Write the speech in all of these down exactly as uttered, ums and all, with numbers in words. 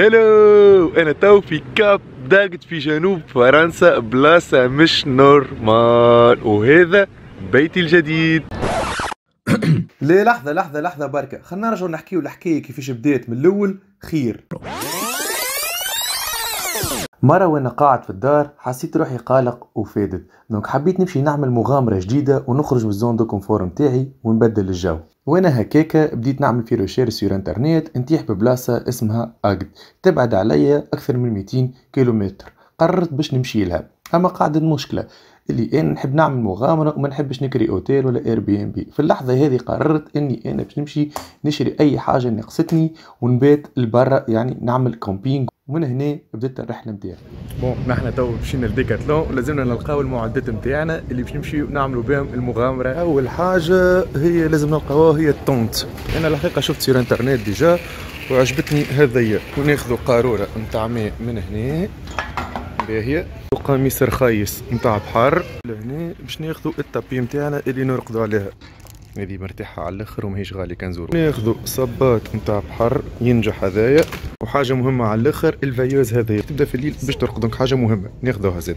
هلو، انا تو في كاب داجد في جنوب فرنسا، بلاصه مش نورمال، وهذا بيتي الجديد. ليه لحظه لحظه لحظه بركه، خلينا نرجعوا نحكيوا الحكايه كيفاش بدات من الاول. خير مرة وانا قاعد في الدار حسيت روحي قلق وفادت، دونك حبيت نمشي نعمل مغامرة جديدة ونخرج من زون دو كونفور نتاعي ونبدل الجو. وانا هكاكا بديت نعمل في ريشيرش سور انترنت، نتيح ببلاصة اسمها أجد، تبعد عليا أكثر من مئتين كيلومتر. قررت باش نمشي لها، أما قاعدة المشكلة اللي أنا نحب نعمل مغامرة وما نحبش نكري أوتيل ولا إير بي إن بي. في اللحظة هذه قررت إني أنا باش نمشي نشري أي حاجة نقصتني ونبات لبرا، يعني نعمل كومبينغ. ومن هنا بدات الرحله نتاعي. بون نحن تو مشينا لديكاتلون ولازمنا نلقاو المعدات نتاعنا اللي باش نمشيو نعملوا بهم المغامره. اول حاجه هي لازم نلقاوها هي الطونت. انا الحقيقه شفت سير انترنت ديجا وعجبتني هذيا، وناخذوا قاروره نتاع ماء من هنا باهيه، وقميص رخيص نتاع بحر لهنا باش ناخذوا التابي نتاعنا اللي نرقدوا عليها، هذه مرتاحه على الاخر وماهيش غاليه كنزورو. ناخذوا صباط نتاع بحر ينجح هذايا، وحاجه مهمه على الاخر الفيوز هذايا تبدا في الليل باش ترقد، دونك حاجه مهمه ناخذوها زاد.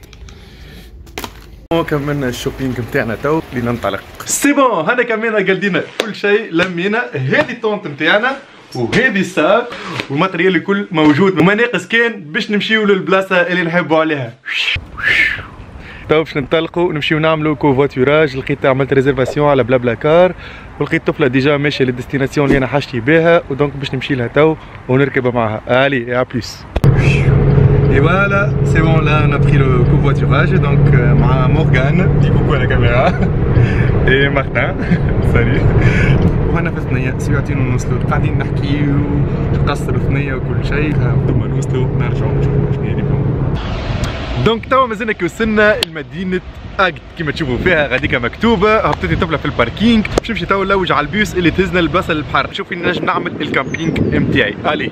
وكملنا الشوبينغ نتاعنا تو اللي ننطلق. سي بون، هنا كملنا قلدينا كل شيء، لمينا هذه الطونت نتاعنا وهذه الساق والماتريال الكل موجود وما ناقص كان باش نمشيو للبلاصه اللي نحبوا عليها. تو باش ننطلقوا نمشيو نعملوا كوفاتيراج. لقيت عملت ريزيرفاسيون على بلابلاكار ولقيت طفله ديجا ماشيه للديستيناسيون اللي انا حاجتي بها، ودونك باش نمشي لها تو ونركبها معاها. الي ا بليس. اي فوالا سي بون، لا انا بري لو كوفاتيراج دونك مع مورغان دي كوكو على الكاميرا اي مارتان سالي. وهنا في ثنيه ساعتين ونوصلوا، قاعدين نحكيو قصر ثنيه وكل شيء، ثم نوصلوا نرجعوا نشوفوا شنو يدير. دونك توا مازلنا كي وصلنا لمدينة أجد كيما تشوفوا فيها غاديكا مكتوبة. هبطتني طفلة في الباركينج باش نمشي توا نلوج على البيوس اللي تهزنا لبلاصة للبحر، شوف فين نجم نعمل الكامبينج نتاعي. ألي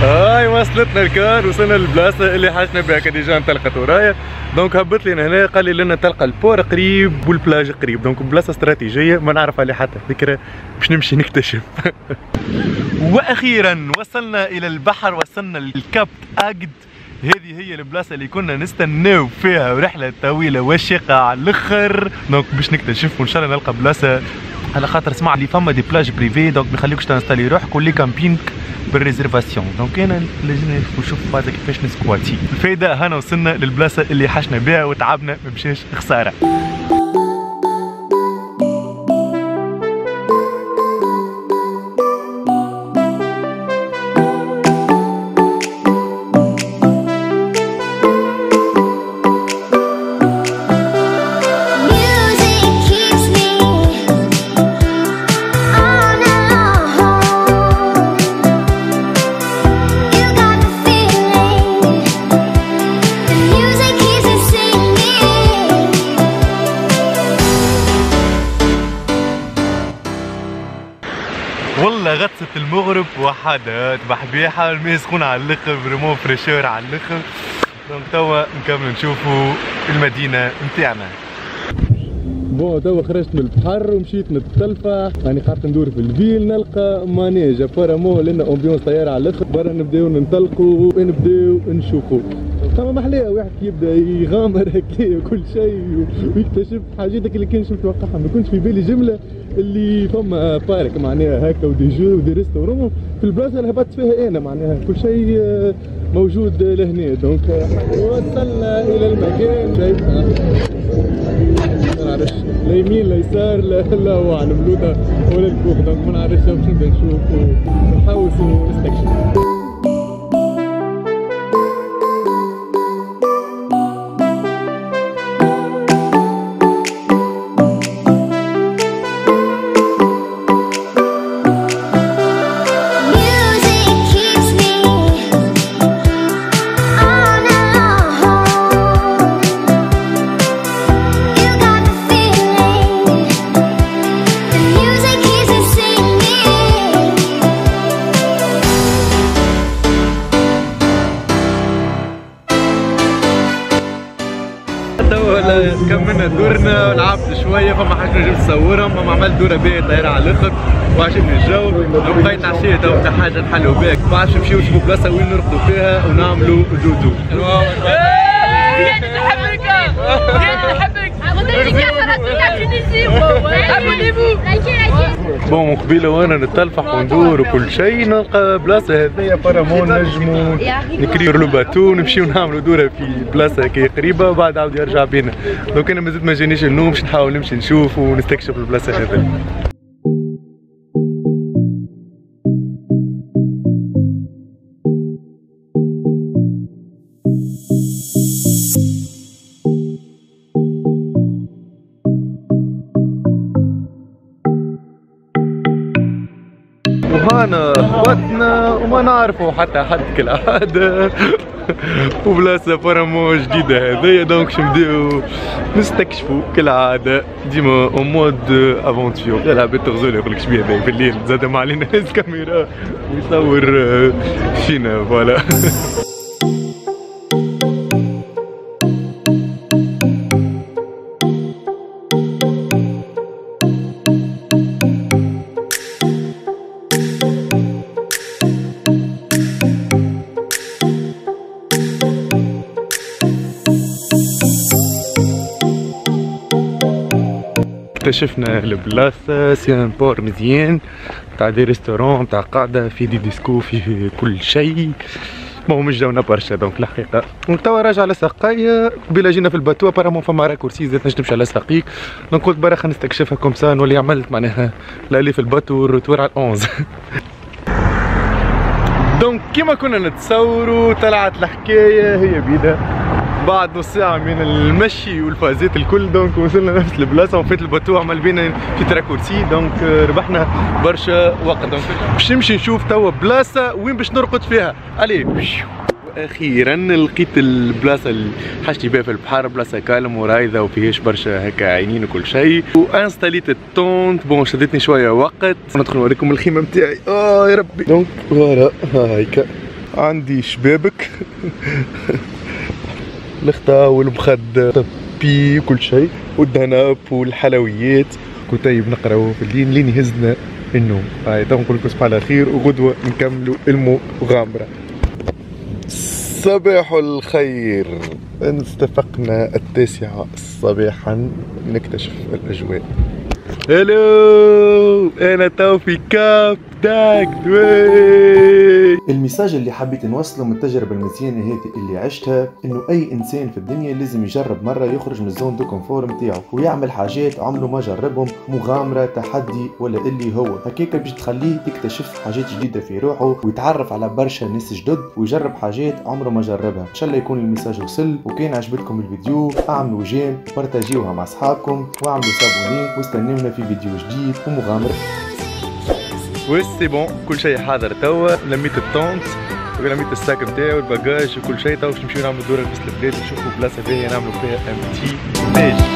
هاي وصلتنا الكار، وصلنا للبلاصة اللي حاجتنا بها كديجا انطلقت ورايا، دونك هبط لنا هنا قال لي لنا تلقى البور قريب والبلاج قريب، دونك بلاصة استراتيجية ما نعرف عليها حتى فكرة باش نمشي نكتشف. وأخيرا وصلنا إلى البحر، وصلنا لكاب أجد، هذه هي البلاصه اللي كنا نستناو فيها ورحله طويله وشيقه على الاخر، دونك باش نكتشف وان شاء الله نلقى بلاصه، على خاطر سمع لي فما دي بلاج بريفي دونك ما يخليكش تنستالي روحك واللي كامبينغ بالريزيرفاسيون، دونك انا لازمني نشوف بعدا كيفاش نسكواتي. الفايده هنا وصلنا للبلاصه اللي حشنا بها وتعبنا ما مشاش خساره. والله غطسة المغرب وحدات بحبيحة، الماء سخون على الاخر، فريمون فريشور على الاخر، دونك توا نكمل نشوفوا المدينة نتاعنا. بون توا خرجت من البحر ومشيت نتلفح، راني قعدت ندور في الفيل نلقى مانيج، ابارامون لنا امبيونس طيارة على الاخر، برا نبداو ننطلقوا ونبداو نشوفوا. فما محلاه واحد يبدا يغامر هكايا وكل شيء ويكتشف حاجاتك اللي كان شفت توقعها، ما كنتش في بالي جمله اللي فما بارك معناها هكا ودي جو ودي ريستورون في البلاصه اللي هبطت فيها انا، معناها كل شيء موجود لهنا. دونك وصلنا الى المكان شايفها ما نعرفش لا يمين لا يسار لا لا هو على البلوطه ولا الكوخ، دونك ما نعرفش باش نبدا نشوف ونحوس ونستكشف. كملنا دورنا لعبت شويه، فما حاجه نجم نصورهم، فما عملت دوره باهيه طايره على الاخر وعجبني الجو. بقيت عشيه تو تاع حاجه نحلوا بها، ما عرفتش نمشيو نشوفوا بلاصه وين نرقدوا فيها ونعملوا جودو. بون قبيله وانا نتلفح وندور وكل شيء نلقى بلاصه هذيا فرامون نجمو نكريو لو باتو نمشيو نعملوا دوره في بلاصه هكا قريبه وبعد عاود يرجع بينا. لو كان مازال ما جانيش النوم باش نحاول نمشي نشوف ونستكشف البلاصه هذيا. وهانا اخواتنا وما نعرفوا حتى حد كالعاده وبلاصه فرامون جديده هذيا، دونك باش نبداو نستكشفوا كالعاده ديما اون مود افونتيور. العباد تغزل يقولك شبيه هذا في الليل زاد ما علينا الكاميرا ويصور فينا فوالا. اكتشفنا البلاصه، سيان بور مزيان تاع دي ريستورون تاع قاعده في دي ديسكو في كل شيء. المهم مش جاونا برشا دونك الحقيقه. وتوا راجع على ساقيه قبيله جينا في الباتو بارامون فما راكورسي زاد باش نمشي على ساقيك، دونك قلت برا خلينا نستكشفها كوم سا نولي عملت معناها لالي في الباتو والروتور على الأحد عشر. دونك كيما كنا نتصوروا طلعت الحكايه هي بيدا بعد نص ساعة من المشي والفازات الكل، دونك وصلنا نفس البلاصة وفات الباتو عمل بينا في تراكورسي، دونك ربحنا برشا وقت. دونك باش نمشي نشوف توا بلاصة وين باش نرقد فيها. عليه اخيرا لقيت البلاصه اللي حاجتي بها في البحر، بلاصه كالم ورايده وفيهاش برشا هكا عينين وكل شيء، وانستاليت التونت. بون شدتني شويه وقت ندخل نوريكم الخيمه نتاعي. اه يا ربي دونك فوالا هايكا عندي شبابك الخطا والمخد طبي وكل شيء والدهناب والحلويات. كتيب نقراو في الليل لين يهزنا النوم. هاي تو نقول لكم صباح على خير وغدوه نكملوا المغامره. صباح الخير، استفقنا التاسعة صباحا نكتشف الاجواء. هلو انا تو في كاب داغد. المساج اللي حبيت نوصله من التجربه المزيانه هذه اللي عشتها انه اي انسان في الدنيا لازم يجرب مره يخرج من زون دو كونفور نتاعو ويعمل حاجات عمره ما جربهم، مغامره تحدي ولا اللي هو هكاك باش تخليه تكتشف حاجات جديده في روحه ويتعرف على برشا ناس جدد ويجرب حاجات عمره ما جربها. ان شاء الله يكون المساج وصل. وكان عجبتكم الفيديو اعملوا جيم بارتاجيوها مع اصحابكم واعملوا سابوني واستنونا في فيديو جديد ومغامره. وي سي بون كل شيء حاضر توا، لميت التونت ولميت الساك نتاعي والباجاج وكل شيء. توا باش نمشيو نعملو دوره في البلاد نشوفو بلاصه باهيه نعملو فيها ام تي.